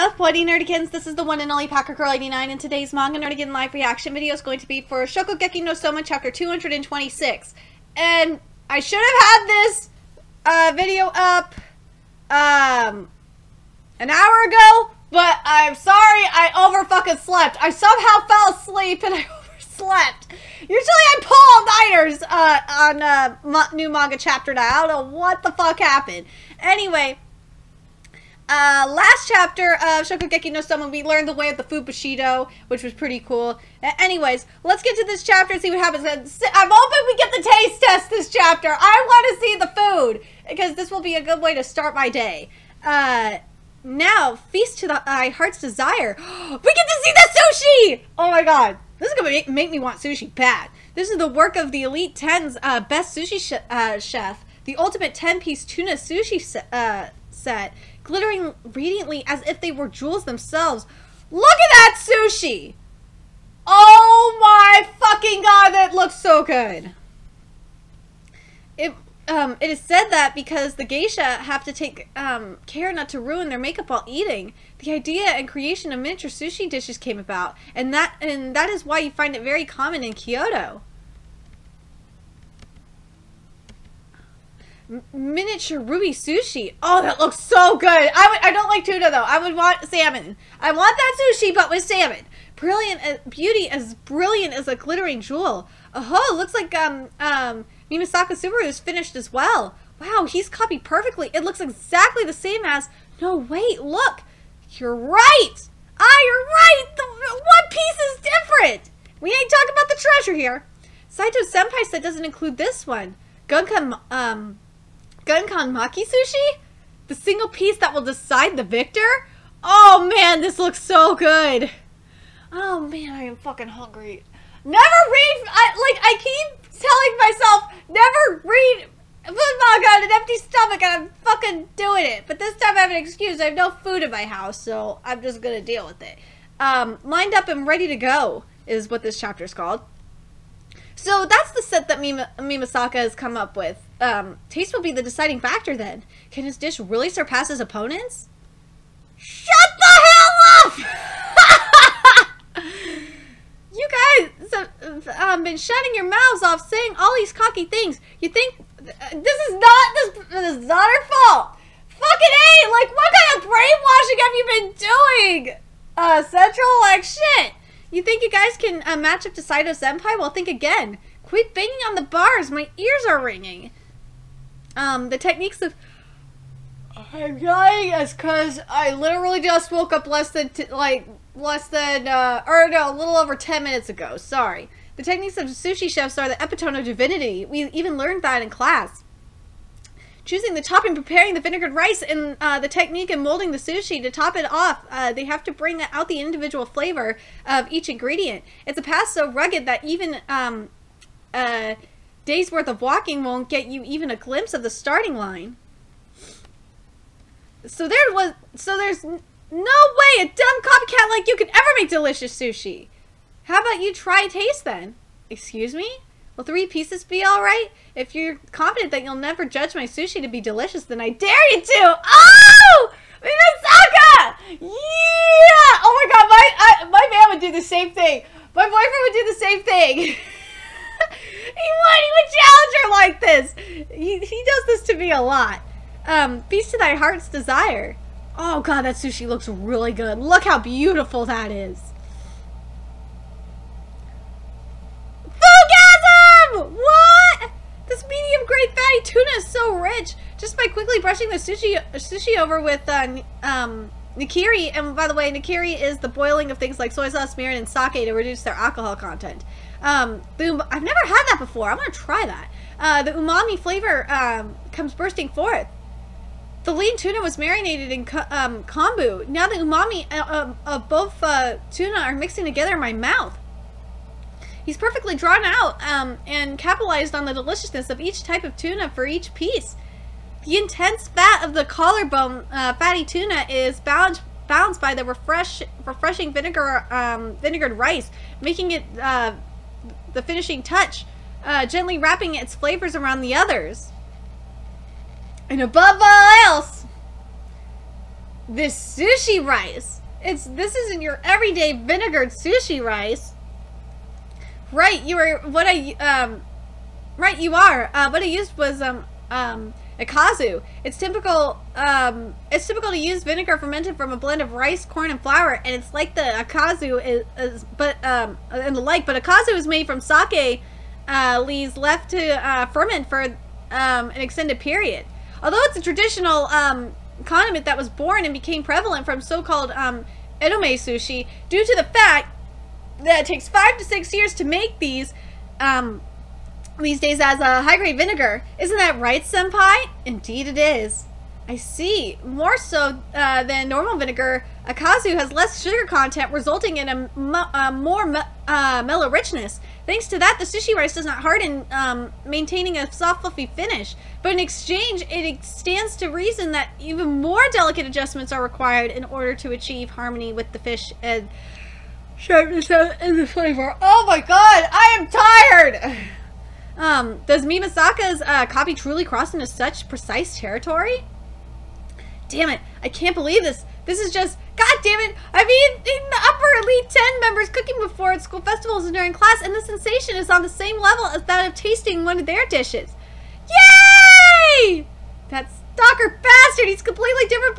Up, Bloody Nerdigans, this is the one and only PackerGirl89, and today's Manga Nerdigan live reaction video is going to be for Shokugeki no Soma chapter 226. And I should have had this video up an hour ago, but I'm sorry I over-fucking slept. I somehow fell asleep and I overslept. Usually I pull all-nighters on new manga chapter now. I don't know what the fuck happened. Anyway, last chapter of Shokugeki no Soma, we learned the way of the Fubushido, which was pretty cool. Anyways, let's get to this chapter and see what happens. I'm hoping we get the taste test this chapter. I want to see the food, because this will be a good way to start my day. Now, feast to thy heart's desire. We get to see the sushi! Oh my god. This is going to make me want sushi bad. This is the work of the Elite Ten's best sushi chef, the ultimate 10-piece tuna sushi set. Glittering radiantly as if they were jewels themselves. Look at that sushi! Oh my fucking god, that looks so good! It is said that because the geisha have to take care not to ruin their makeup while eating, the idea and creation of miniature sushi dishes came about, and that is why you find it very common in Kyoto. Miniature ruby sushi. Oh, that looks so good. I don't like tuna though. I would want salmon. I want that sushi, but with salmon. Brilliant beauty, as brilliant as a glittering jewel. Oh, looks like Mimasaka Subaru is finished as well. Wow, he's copied perfectly. It looks exactly the same as. No, wait, look. You're right. Ah, you're right. The one piece is different. We ain't talking about the treasure here. Saito Senpai said doesn't include this one. Gunkanmaki sushi? The single piece that will decide the victor? Oh man, this looks so good. Oh man, I am fucking hungry. Never read, I keep telling myself, never read manga on an empty stomach, and I'm fucking doing it. But this time I have an excuse. I have no food in my house, so I'm just gonna deal with it. Lined up and ready to go is what this chapter is called. So that's the set that Mimasaka has come up with. Taste will be the deciding factor then. Can his dish really surpass his opponent's? Shut the hell up! You guys have been shutting your mouths off saying all these cocky things. You think this is not our fault. Fucking A, like what kind of brainwashing have you been doing? Central like shit. You think you guys can match up to Saito Senpai? Well, think again. Quit banging on the bars. My ears are ringing. The techniques of... I'm dying is because I literally just woke up a little over 10 minutes ago. Sorry. The techniques of sushi chefs are the epitome of divinity. We even learned that in class. Choosing the topping, preparing the vinegared rice, and the technique in molding the sushi to top it off. They have to bring out the individual flavor of each ingredient. It's a path so rugged that even a day's worth of walking won't get you even a glimpse of the starting line. So there's no way a dumb copycat like you could ever make delicious sushi. How about you try a taste then? Excuse me? Will 3 pieces be alright? If you're confident that you'll never judge my sushi to be delicious, then I dare you to! Oh! Mimasaka! Yeah! Oh my god, my man would do the same thing. My boyfriend would do the same thing. he would challenge her like this. He does this to me a lot. Feast to thy heart's desire. Oh god, that sushi looks really good. Look how beautiful that is. What? This medium-grade fatty tuna is so rich. Just by quickly brushing the sushi over with nikiri, and by the way, nikiri is the boiling of things like soy sauce, mirin, and sake to reduce their alcohol content. I've never had that before. I want to try that. The umami flavor comes bursting forth. The lean tuna was marinated in kombu. Now the umami of both tuna are mixing together in my mouth. He's perfectly drawn out and capitalized on the deliciousness of each type of tuna for each piece. The intense fat of the collarbone fatty tuna is balanced by the refreshing vinegared rice, making it the finishing touch, gently wrapping its flavors around the others. And above all else, This sushi rice! This isn't your everyday vinegared sushi rice. Right, you were, what I used was, akazu. It's typical to use vinegar fermented from a blend of rice, corn, and flour, and it's like the akazu but akazu is made from sake leaves left to ferment for an extended period. Although it's a traditional condiment that was born and became prevalent from so-called edomae sushi, due to the fact that it takes 5 to 6 years to make these days as a high-grade vinegar. Isn't that right, Senpai? Indeed it is. I see. More so than normal vinegar, akazu has less sugar content, resulting in a more mellow richness. Thanks to that, the sushi rice does not harden, maintaining a soft, fluffy finish. But in exchange, it stands to reason that even more delicate adjustments are required in order to achieve harmony with the fish and sharpness in the flavor. Oh my god, I am tired! Does Mimasaka's copy truly cross into such precise territory? Damn it, I can't believe this. This is just, god damn it, I've eaten the upper Elite Ten members cooking before at school festivals and during class, and the sensation is on the same level as that of tasting one of their dishes. Yay! That stalker bastard, he's completely different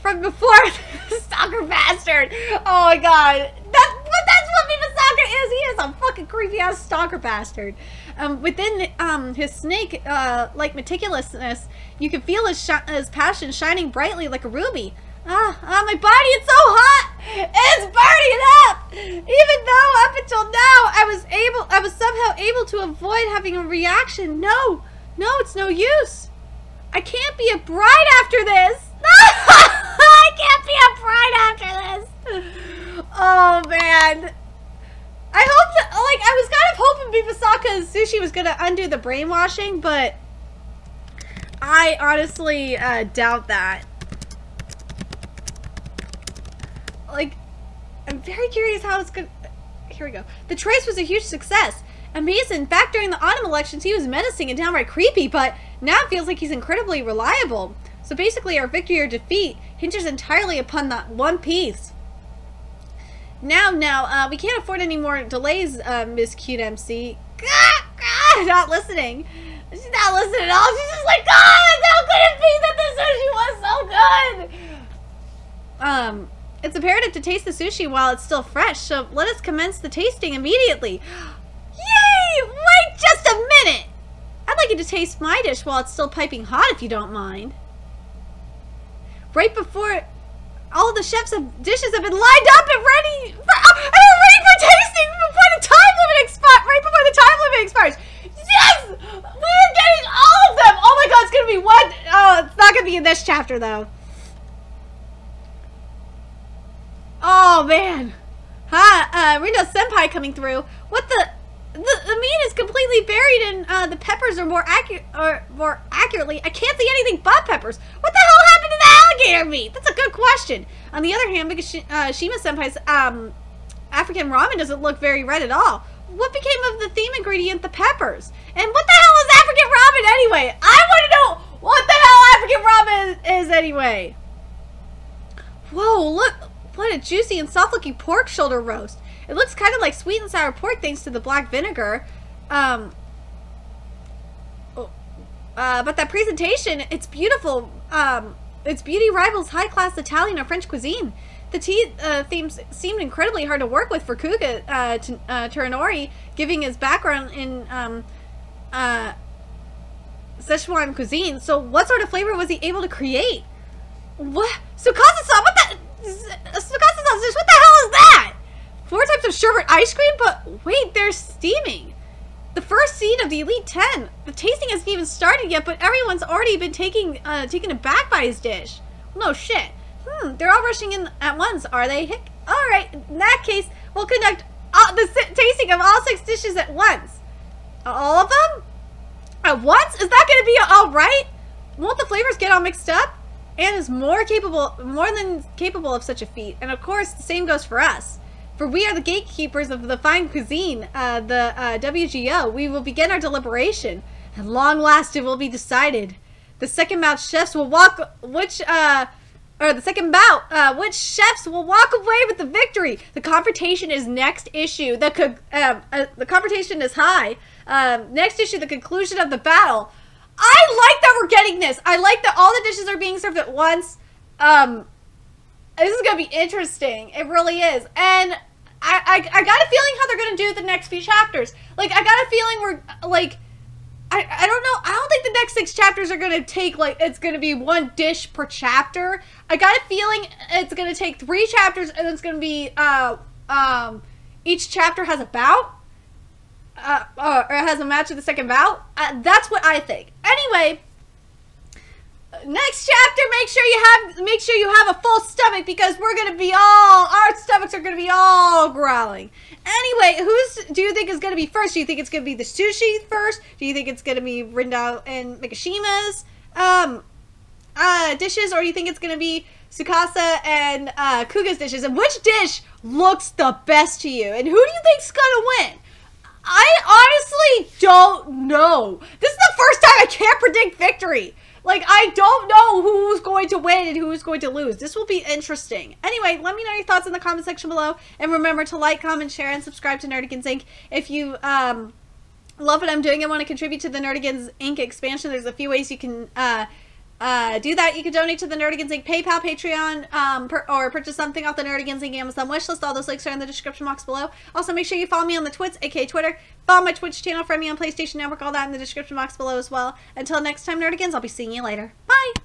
from before. Stalker bastard. Oh my god. That's what Mimasaka is. He is a fucking creepy ass stalker bastard. Within his snake-like meticulousness, you can feel his passion shining brightly like a ruby. My body, it's so hot! It's burning up! Even though up until now I was somehow able to avoid having a reaction. No, it's no use. I can't be a bride after this. I can't be a bride after this. Oh man. I hope that, like, I was kind of hoping Mimasaka's sushi was gonna undo the brainwashing, but I honestly doubt that. Like, I'm very curious how it's gonna. Here we go. The choice was a huge success. Amazing. Back during the autumn elections, he was menacing and downright creepy, but now it feels like he's incredibly reliable. So basically, our victory or defeat hinges entirely upon that one piece. Now, we can't afford any more delays, Miss Cute MC. Not listening. She's not listening at all. She's just like, God, how could it be that the sushi was so good? It's imperative to taste the sushi while it's still fresh, so let us commence the tasting immediately. Yay! Wait just a minute! I'd like you to taste my dish while it's still piping hot, if you don't mind. Right before... all the chefs' dishes have been lined up and ready for, tasting before the time limit expires. Right before the time limit expires. Yes, we're getting all of them. Oh my god, it's gonna be one. Oh, it's not gonna be in this chapter though. Oh man, Rindo Senpai coming through. What the meat is completely buried in the peppers, or more accurately, I can't see anything but peppers. What the hell happened to that? Meat. That's a good question. On the other hand, because Shima Senpai's African ramen doesn't look very red at all. What became of the theme ingredient, the peppers? And what the hell is African ramen anyway? I want to know what the hell African ramen is anyway. Whoa, look. What a juicy and soft-looking pork shoulder roast. It looks kind of like sweet and sour pork thanks to the black vinegar. But that presentation, it's beautiful. Its beauty rivals high-class Italian or French cuisine. The tea themes seemed incredibly hard to work with for Kuga Teranori, giving his background in Szechuan cuisine. So what sort of flavor was he able to create? What? Tsukasa-san, what the hell is that? 4 types of sherbet ice cream? But wait, they're steaming. The first scene of the Elite Ten. The tasting hasn't even started yet, but everyone's already been taken aback by his dish. No shit. They're all rushing in at once, are they? Hick. All right. In that case, we'll conduct the tasting of all 6 dishes at once. All of them? At once? Is that going to be all right? Won't the flavors get all mixed up? Anne is more than capable of such a feat, and of course, the same goes for us. For we are the gatekeepers of the fine cuisine, the WGO. We will begin our deliberation. At long last, it will be decided. The second mouth chefs will walk which or the second bout, which chefs will walk away with the victory. The confrontation is next issue. The confrontation is high. Next issue, the conclusion of the battle. I like that we're getting this. I like that all the dishes are being served at once. This is going to be interesting. It really is. And I got a feeling how they're going to do the next few chapters. Like, I got a feeling we're, like, I don't know. I don't think the next 6 chapters are going to take, like, it's going to be 1 dish per chapter. I got a feeling it's going to take 3 chapters, and it's going to be, each chapter has a bout. Or has a match with the second bout. That's what I think. Anyway, next chapter, make sure you have a full stomach, because we're gonna be all, our stomachs are gonna be all growling. Anyway, who's do you think is gonna be first? Do you think it's gonna be the sushi first? Do you think it's gonna be Rindo and Mikashima's dishes, or do you think it's gonna be Tsukasa and Kuga's dishes? And which dish looks the best to you? And who do you think's gonna win? I honestly don't know. This is the first time I can't predict victory. Like, I don't know who's going to win and who's going to lose. This will be interesting. Anyway, let me know your thoughts in the comment section below. And remember to like, comment, share, and subscribe to Nerdigans Inc. If you love what I'm doing and want to contribute to the Nerdigans Inc. expansion, there's a few ways you can do that. You can donate to the Nerdigans Inc. PayPal, Patreon, or purchase something off the Nerdigans Inc. Amazon wishlist. All those links are in the description box below. Also, make sure you follow me on the Twits, aka Twitter. Follow my Twitch channel, friend me on PlayStation Network, all that in the description box below as well. Until next time, Nerdigans, I'll be seeing you later. Bye!